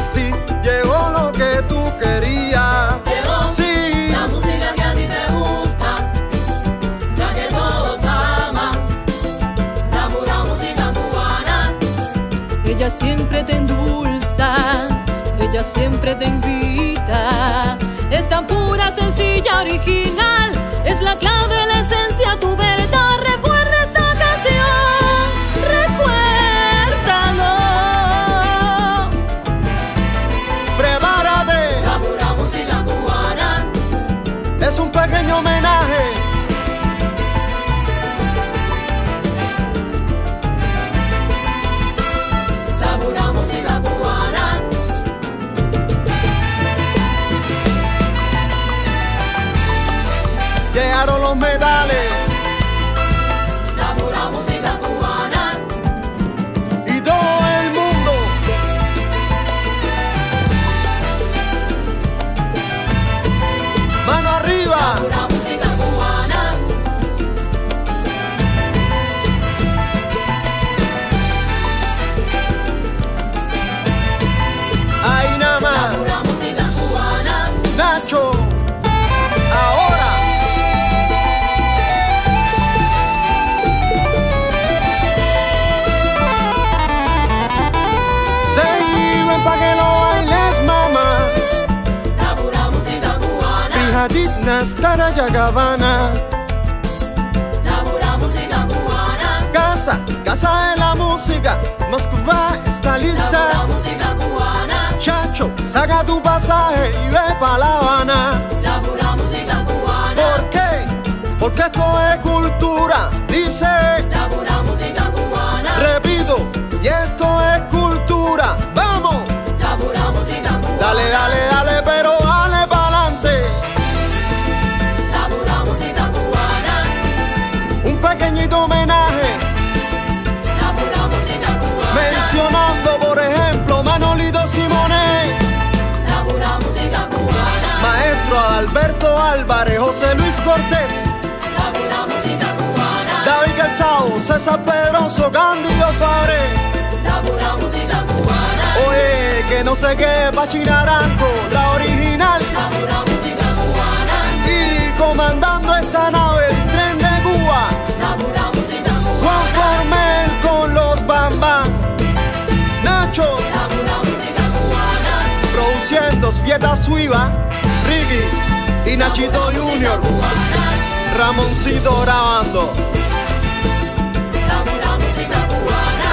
sí, llegó lo que tú querías. Llegó, sí, la música que a ti te gusta, la que todos aman, la pura música cubana. Ella siempre te endulza, ella siempre te invita. Es tan pura, sencilla, original, es la clave, la esencia, tu verdad. Recuerda esta canción, recuérdalo. Prepárate, la pura música cubana es un pequeño homenaje. La pura música cubana. Llegaron los metales, la pura música cubana, y todo el mundo mano arriba, la pura música cubana. Ahí nada más, la pura música cubana. Nacho, ahora pa' que lo bailes, mamá. La pura música cubana. Pijaditna, Taraya, Gabana. La pura música cubana. Casa de la música. Moscú está lista. La pura música cubana. Chacho, saca tu pasaje y ve pa' La Habana. La pura música cubana. ¿Por qué? Porque esto es cultura. Dice. La pura música cubana. Repito, y esto es cultura. ¡Vamos! Dale, dale, dale, pero dale pa'lante. La pura música cubana. Un pequeñito homenaje. La pura música cubana. Mencionando, por ejemplo, Manolito Simonet. La pura música cubana. Maestro Adalberto Álvarez, José Luis Cortés. La pura música cubana. David Garzado, César Pedroso, Candido Favre. La pura música cubana. Oye, que no sé qué, Pachinaranco, la original. La pura música cubana. Y comandando esta nave, el Tren de Cuba. La pura música cubana. Juan Formell con los bambán. Nacho. La pura música cubana. Produciendo Fiesta Suiva, Ricky y Nachito Junior. Ramoncito grabando.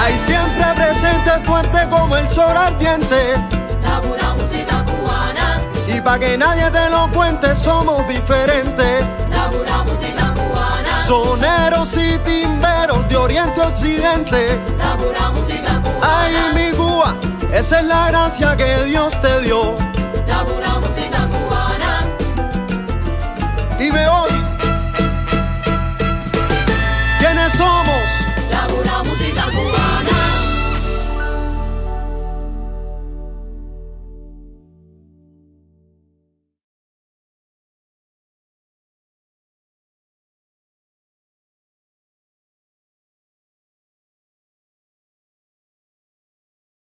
Ahí siempre presente, fuerte como el sol ardiente. La pura música cubana. Y pa' que nadie te lo cuente, somos diferentes. La pura música cubana. Soneros y timberos de oriente a occidente. La pura música cubana. Ay, mi Cuba, esa es la gracia que Dios te